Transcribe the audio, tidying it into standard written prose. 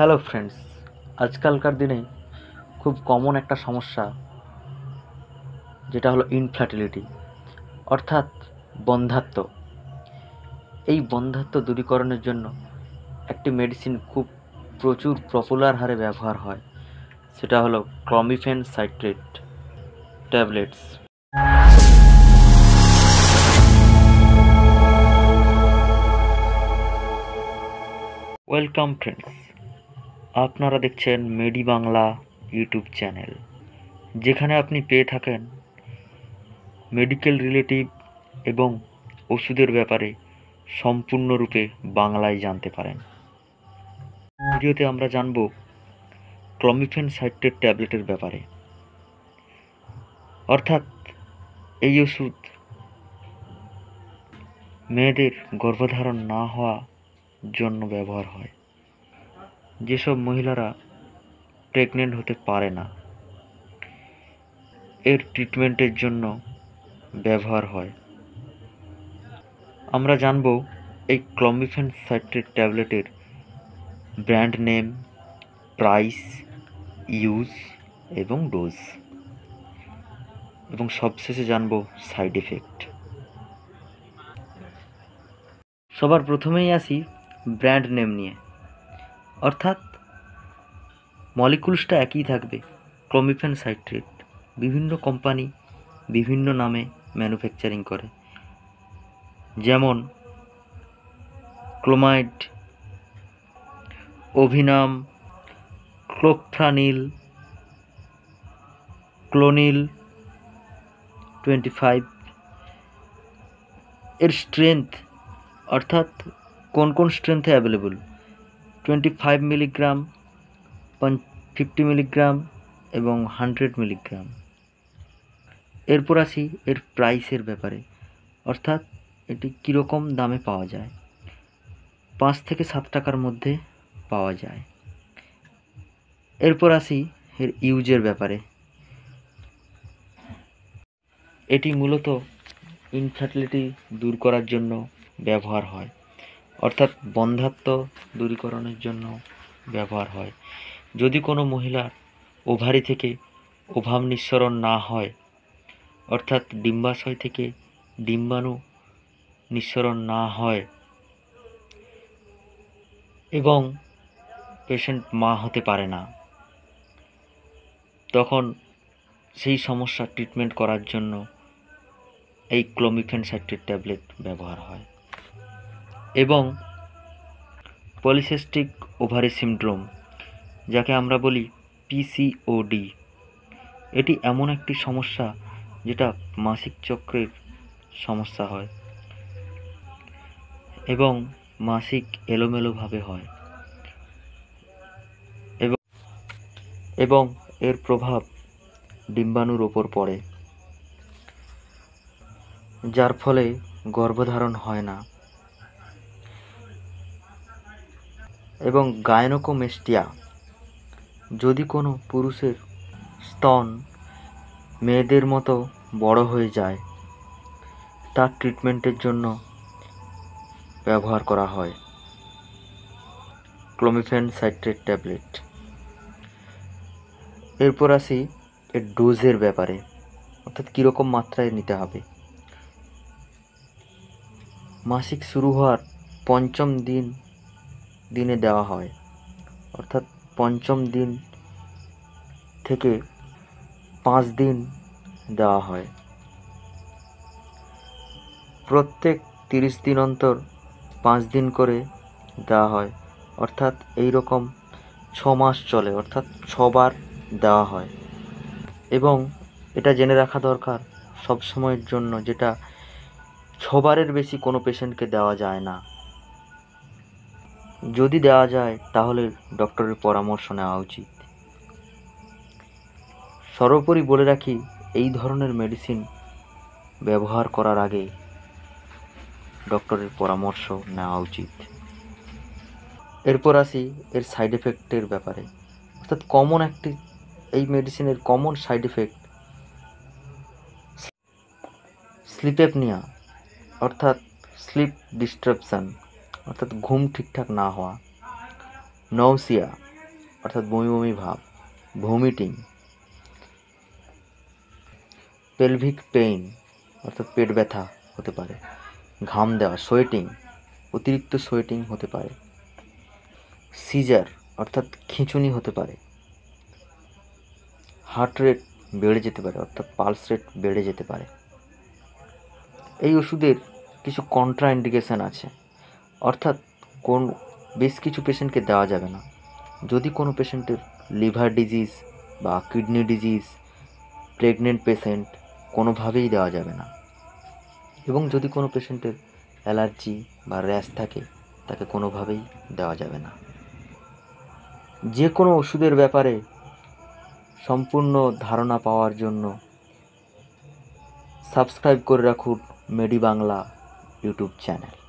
Hello friends, আজকালকার দিনে খুব কমন একটা সমস্যা যেটা হলো ইনফার্টিলিটি অর্থাৎ বন্ধ্যাত্ব। এই বন্ধ্যাত্ব দূরীকরণের জন্য একটি মেডিসিন খুব প্রচুর পপুলার হারে ব্যবহার হয়, সেটা হলো clomiphene citrate tablets. Welcome friends, আপনারা দেখছেন মেডি বাংলা ইউটিউব চ্যানেল, যেখানে আপনি পেয়ে থাকেন মেডিকেল রিলেটিভ এবং ওষুধের ব্যাপারে সম্পূর্ণরূপে বাংলায় জানতে পারেন। ভিডিওতে আমরা জানব ক্লোমিফেন সাইট্রেট ট্যাবলেটের ব্যাপারে, অর্থাৎ এই ওষুধ মেয়েদের গর্ভধারণ না হওয়া জন্য ব্যবহার হয়, যেসব মহিলারা প্রেগনেন্ট হতে পারে না। এর ট্রিটমেন্টের জন্য ব্যবহার হয়। আমরা জানব এই ক্লোমিফেন সাইট্রেট ট্যাবলেটের ব্র্যান্ড নেম, প্রাইস, ইউজ এবং ডোজ, এবং সবশেষে জানব সাইড এফেক্ট। সবার প্রথমেই আসি ব্র্যান্ড নেম নিয়ে, অর্থাৎ মলিকুলসটা একই থাকবে। ক্লোমিফেন সাইট্রেট বিভিন্ন কোম্পানি বিভিন্ন নামে ম্যানুফ্যাকচারিং করে, যেমন ক্লোমাইড, অভিনাম, ক্লোফ্রানিল, ক্লোনিল 25। এর স্ট্রেংথ, অর্থাৎ কোন কোন স্ট্রেংথে অ্যাভেলেবল, 25 মিলিগ্রাম, 50 মিলিগ্রাম এবং 100 মিলিগ্রাম। এরপর আসি এর প্রাইসের ব্যাপারে, অর্থাৎ এটি কীরকম দামে পাওয়া যায়। 5 থেকে 7 টাকার মধ্যে পাওয়া যায়। এরপর আসি এর ইউজের ব্যাপারে। এটি মূলত ইনফার্টিলিটি দূর করার জন্য ব্যবহার হয়, অর্থাৎ বন্ধ্যাত্ব দূরীকরণের জন্য ব্যবহার হয়। যদি কোনো মহিলার ওভারি থেকে ওভাম নিঃসরণ না হয়, অর্থাৎ ডিম্বাশয় থেকে ডিম্বাণু নিঃসরণ না হয় এবং পেশেন্ট মা হতে পারে না, তখন সেই সমস্যা ট্রিটমেন্ট করার জন্য এই ক্লোমিফেন সাইট্রেট ট্যাবলেট ব্যবহার হয়। এবং পলিসিস্টিক ওভারি সিনড্রোম, যাকে আমরা বলি PCOD, এটি এমন একটি সমস্যা যেটা মাসিক চক্রের সমস্যা হয় এবং মাসিক এলোমেলোভাবে হয়, এবং এর প্রভাব ডিম্বাণুর ওপর পড়ে, যার ফলে গর্ভধারণ হয় না। এবং গাইনোকোমেস্টিয়া, যদি কোনো পুরুষের স্তন মেয়েদের মতো বড় হয়ে যায়, তার ট্রিটমেন্টের জন্য ব্যবহার করা হয় ক্লোমিফেন সাইট্রেট ট্যাবলেট। এরপর আসি এর ডোজের ব্যাপারে, অর্থাৎ কীরকম মাত্রায় নিতে হবে। মাসিক শুরু হওয়ার 5ম দিনে দেওয়া হয়, অর্থাৎ 5ম দিন থেকে 5 দিন দেওয়া হয়। প্রত্যেক 30 দিন অন্তর 5 দিন করে দেওয়া হয়, অর্থাৎ এই রকম 6 মাস চলে, অর্থাৎ 6 বার দেওয়া হয়। এবং এটা জেনে রাখা দরকার সবসময়ের জন্য, যেটা 6 বারের বেশি কোনো পেশেন্টকে দেওয়া যায় না। যদি দেওয়া যায় তাহলে ডক্টরের পরামর্শ নেওয়া উচিত। সর্বোপরি বলে রাখি, এই ধরনের মেডিসিন ব্যবহার করার আগে ডক্টরের পরামর্শ নেওয়া উচিত। এরপর আসি এর সাইড এফেক্টের ব্যাপারে, অর্থাৎ কমন একটি এই মেডিসিনের কমন সাইড এফেক্ট স্লিপএপনিয়া, অর্থাৎ স্লিপ ডিস্টারপশান, অর্থাৎ ঘুম ঠিকঠাক না হওয়া, নৌসিয়া। অর্থাৎ বমি বমি ভাব, ভমিটিং, পেলভিক পেইন অর্থাৎ পেট ব্যথা হতে পারে, ঘাম দেওয়া, সোয়েটিং, অতিরিক্ত সোয়েটিং হতে পারে, সিজার অর্থাৎ খিঁচুনি হতে পারে, হার্ট রেট বেড়ে যেতে পারে অর্থাৎ পালস রেট বেড়ে যেতে পারে। এই ওষুধের কিছু কন্ট্রাইন্ডিকেশান আছে, অর্থাৎ কোন বেশ কিছু পেশেন্টকে দেওয়া যাবে না। যদি কোনো পেশেন্টের লিভার ডিজিজ বা কিডনি ডিজিজ, প্রেগনেন্ট পেশেন্ট, কোনোভাবেই দেওয়া যাবে না। এবং যদি কোনো পেশেন্টের অ্যালার্জি বা র্যাশ থাকে তাকে কোনোভাবেই দেওয়া যাবে না। যে কোনো ওষুধের ব্যাপারে সম্পূর্ণ ধারণা পাওয়ার জন্য সাবস্ক্রাইব করে রাখুন মেডি বাংলা ইউটিউব চ্যানেল।